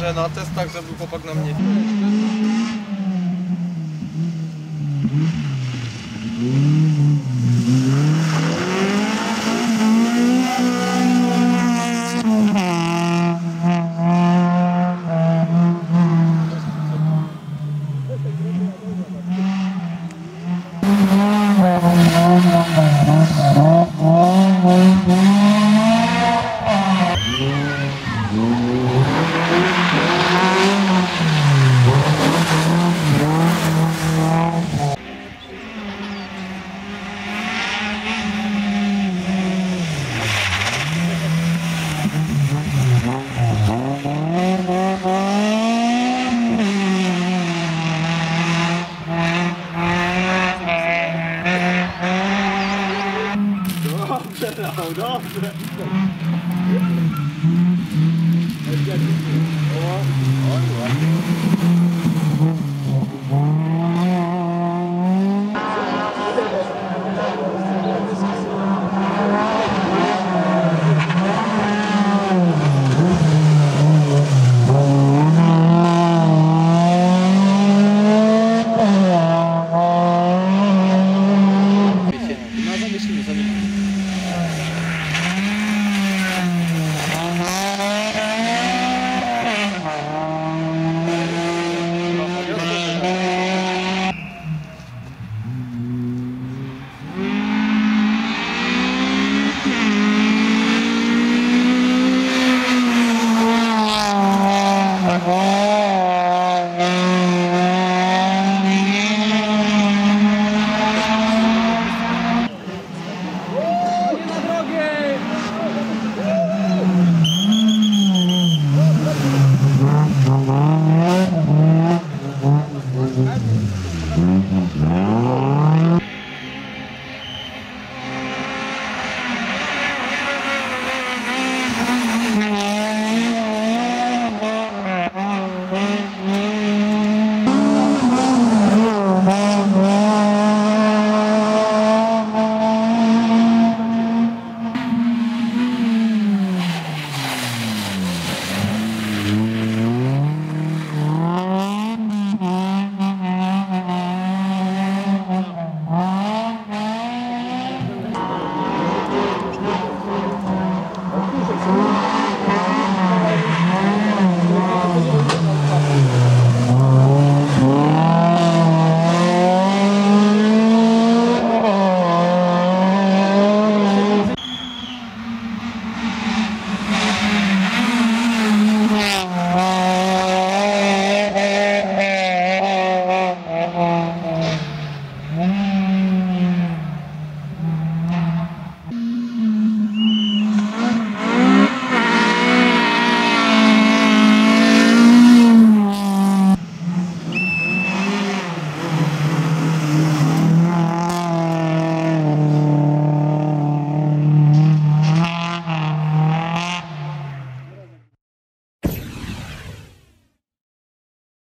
Że na testach zrobił chłopak na mnie. Dobrze.